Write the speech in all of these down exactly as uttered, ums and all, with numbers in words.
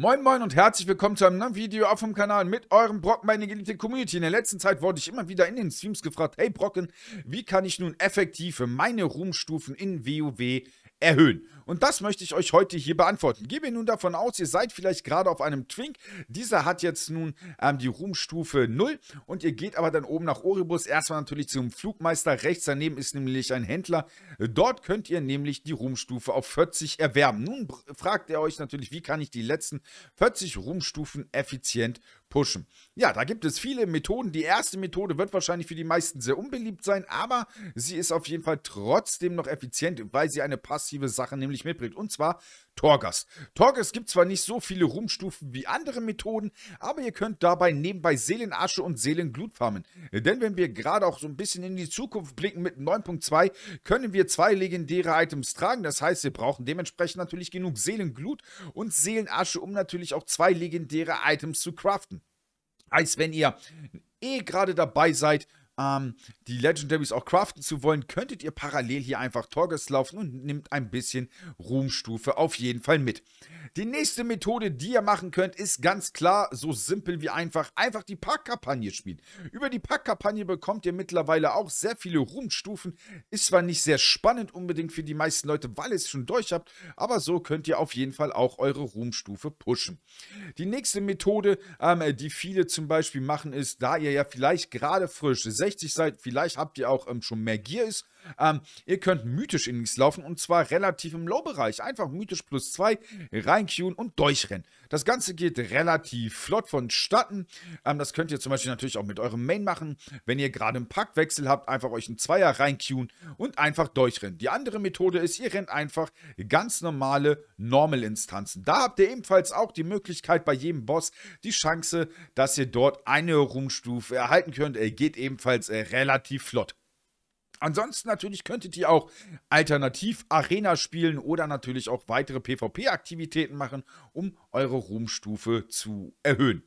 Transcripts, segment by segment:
Moin Moin und herzlich willkommen zu einem neuen Video auf dem Kanal mit eurem Brocken, meine geliebte Community. In der letzten Zeit wurde ich immer wieder in den Streams gefragt, hey Brocken, wie kann ich nun effektiv meine Ruhmstufen in WoW erhöhen? Und das möchte ich euch heute hier beantworten. Gehen wir nun davon aus, ihr seid vielleicht gerade auf einem Twink. Dieser hat jetzt nun ähm, die Ruhmstufe null und ihr geht aber dann oben nach Oribus. Erstmal natürlich zum Flugmeister. Rechts daneben ist nämlich ein Händler. Dort könnt ihr nämlich die Ruhmstufe auf vierzig erwerben. Nun fragt ihr euch natürlich, wie kann ich die letzten vierzig Ruhmstufen effizient pushen. Ja, da gibt es viele Methoden. Die erste Methode wird wahrscheinlich für die meisten sehr unbeliebt sein, aber sie ist auf jeden Fall trotzdem noch effizient, weil sie eine passive Sache nämlich mitbringt, und zwar Torghast. Torghast gibt zwar nicht so viele Ruhmstufen wie andere Methoden, aber ihr könnt dabei nebenbei Seelenasche und Seelenglut farmen. Denn wenn wir gerade auch so ein bisschen in die Zukunft blicken mit neun Punkt zwei, können wir zwei legendäre Items tragen. Das heißt, wir brauchen dementsprechend natürlich genug Seelenglut und Seelenasche, um natürlich auch zwei legendäre Items zu craften. Heißt, wenn ihr eh gerade dabei seid, die Legendaries auch craften zu wollen, könntet ihr parallel hier einfach Torghast laufen und nimmt ein bisschen Ruhmstufe auf jeden Fall mit. Die nächste Methode, die ihr machen könnt, ist ganz klar, so simpel wie einfach, einfach die Packkampagne spielen. Über die Packkampagne bekommt ihr mittlerweile auch sehr viele Ruhmstufen. Ist zwar nicht sehr spannend unbedingt für die meisten Leute, weil ihr es schon durch habt, aber so könnt ihr auf jeden Fall auch eure Ruhmstufe pushen. Die nächste Methode, ähm, die viele zum Beispiel machen, ist, da ihr ja vielleicht gerade frisch seid, vielleicht habt ihr auch ähm, schon mehr Gier ist. Ähm, ihr könnt mythisch Innings laufen und zwar relativ im Low-Bereich. Einfach mythisch plus zwei, reinqueuen und durchrennen. Das Ganze geht relativ flott vonstatten. Ähm, das könnt ihr zum Beispiel natürlich auch mit eurem Main machen. Wenn ihr gerade einen Packtwechsel habt, einfach euch einen Zweier reinqueuen und einfach durchrennen. Die andere Methode ist, ihr rennt einfach ganz normale Normal-Instanzen. Da habt ihr ebenfalls auch die Möglichkeit bei jedem Boss, die Chance, dass ihr dort eine Ruhmstufe erhalten könnt. Er geht ebenfalls äh, relativ flott. Ansonsten natürlich könntet ihr auch alternativ Arena spielen oder natürlich auch weitere PvP-Aktivitäten machen, um eure Ruhmstufe zu erhöhen.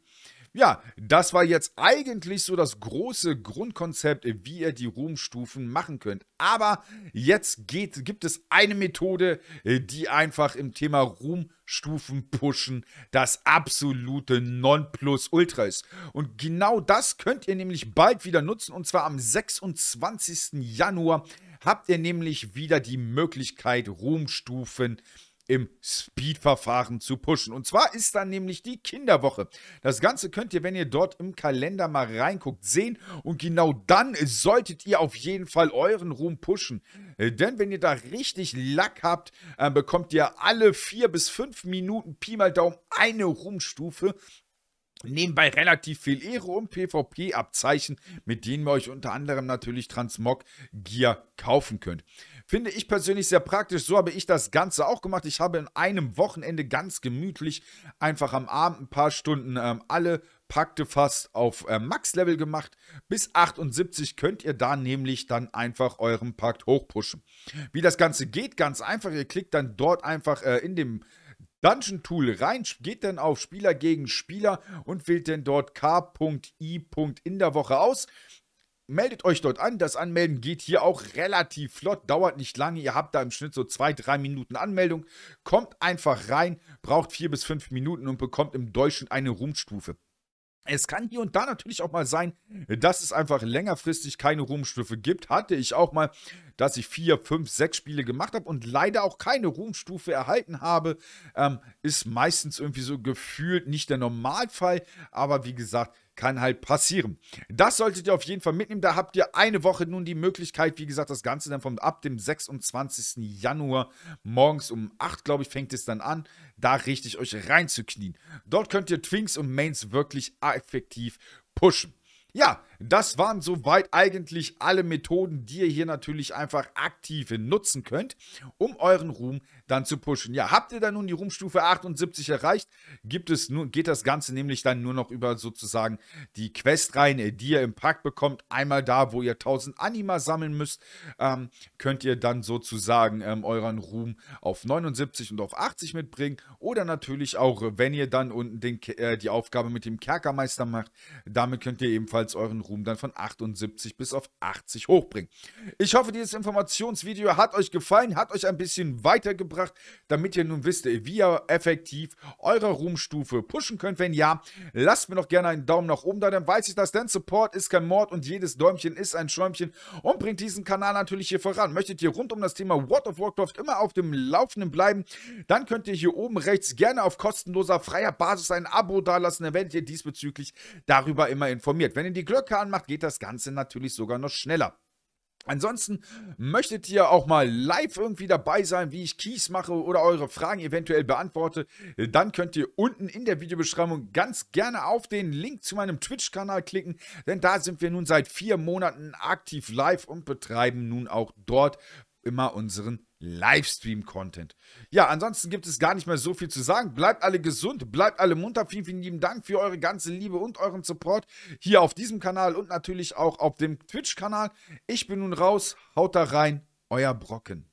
Ja, das war jetzt eigentlich so das große Grundkonzept, wie ihr die Ruhmstufen machen könnt. Aber jetzt geht, gibt es eine Methode, die einfach im Thema Ruhmstufen pushen das absolute Nonplusultra ist. Und genau das könnt ihr nämlich bald wieder nutzen, und zwar am sechsundzwanzigsten Januar habt ihr nämlich wieder die Möglichkeit, Ruhmstufen zu pushen im Speed-Verfahren zu pushen. Und zwar ist dann nämlich die Kinderwoche. Das Ganze könnt ihr, wenn ihr dort im Kalender mal reinguckt, sehen. Und genau dann solltet ihr auf jeden Fall euren Ruhm pushen. Denn wenn ihr da richtig Lack habt, bekommt ihr alle vier bis fünf Minuten Pi mal Daumen eine Ruhmstufe. Nebenbei relativ viel Ehre und PvP-Abzeichen, mit denen ihr euch unter anderem natürlich Transmog-Gear kaufen könnt. Finde ich persönlich sehr praktisch, so habe ich das Ganze auch gemacht. Ich habe in einem Wochenende ganz gemütlich einfach am Abend ein paar Stunden ähm, alle Pakte fast auf äh, Max-Level gemacht. Bis achtundsiebzig könnt ihr da nämlich dann einfach euren Pakt hochpushen. Wie das Ganze geht, ganz einfach. Ihr klickt dann dort einfach äh, in dem Dungeon-Tool rein, geht dann auf Spieler gegen Spieler und wählt dann dort K I in der Woche aus. Meldet euch dort an. Das Anmelden geht hier auch relativ flott, dauert nicht lange. Ihr habt da im Schnitt so zwei, drei Minuten Anmeldung. Kommt einfach rein, braucht vier bis fünf Minuten und bekommt im Durchschnitt eine Ruhmstufe. Es kann hier und da natürlich auch mal sein, dass es einfach längerfristig keine Ruhmstufe gibt. Hatte ich auch mal, dass ich vier, fünf, sechs Spiele gemacht habe und leider auch keine Ruhmstufe erhalten habe. Ähm, ist meistens irgendwie so gefühlt nicht der Normalfall, aber wie gesagt, kann halt passieren. Das solltet ihr auf jeden Fall mitnehmen. Da habt ihr eine Woche nun die Möglichkeit, wie gesagt, das Ganze dann vom ab dem sechsundzwanzigsten Januar morgens um acht, glaube ich, fängt es dann an, da richtig euch reinzuknien. Dort könnt ihr Twinks und Mains wirklich effektiv pushen. Ja, das waren soweit eigentlich alle Methoden, die ihr hier natürlich einfach aktiv nutzen könnt, um euren Ruhm dann zu pushen. Ja, habt ihr dann nun die Ruhmstufe achtundsiebzig erreicht, gibt es nun, geht das Ganze nämlich dann nur noch über sozusagen die Questreihen, die ihr im Pakt bekommt. Einmal da, wo ihr tausend Anima sammeln müsst, ähm, könnt ihr dann sozusagen ähm, euren Ruhm auf neunundsiebzig und auf achtzig mitbringen. Oder natürlich auch, wenn ihr dann unten den, äh, die Aufgabe mit dem Kerkermeister macht, damit könnt ihr ebenfalls euren Ruhm Ruhm dann von achtundsiebzig bis auf achtzig hochbringen. Ich hoffe, dieses Informationsvideo hat euch gefallen, hat euch ein bisschen weitergebracht, damit ihr nun wisst, wie ihr effektiv eure Ruhmstufe pushen könnt. Wenn ja, lasst mir doch gerne einen Daumen nach oben da, dann weiß ich das, denn Support ist kein Mord und jedes Däumchen ist ein Schäumchen und bringt diesen Kanal natürlich hier voran. Möchtet ihr rund um das Thema World of Warcraft immer auf dem Laufenden bleiben, dann könnt ihr hier oben rechts gerne auf kostenloser, freier Basis ein Abo dalassen, dann werdet ihr diesbezüglich darüber immer informiert. Wenn ihr die Glocke anmacht, geht das Ganze natürlich sogar noch schneller. Ansonsten möchtet ihr auch mal live irgendwie dabei sein, wie ich Keys mache oder eure Fragen eventuell beantworte, dann könnt ihr unten in der Videobeschreibung ganz gerne auf den Link zu meinem Twitch-Kanal klicken, denn da sind wir nun seit vier Monaten aktiv live und betreiben nun auch dort immer unseren Livestream-Content. Ja, ansonsten gibt es gar nicht mehr so viel zu sagen. Bleibt alle gesund, bleibt alle munter. Vielen, vielen lieben Dank für eure ganze Liebe und euren Support hier auf diesem Kanal und natürlich auch auf dem Twitch-Kanal. Ich bin nun raus. Haut da rein, euer Brokken.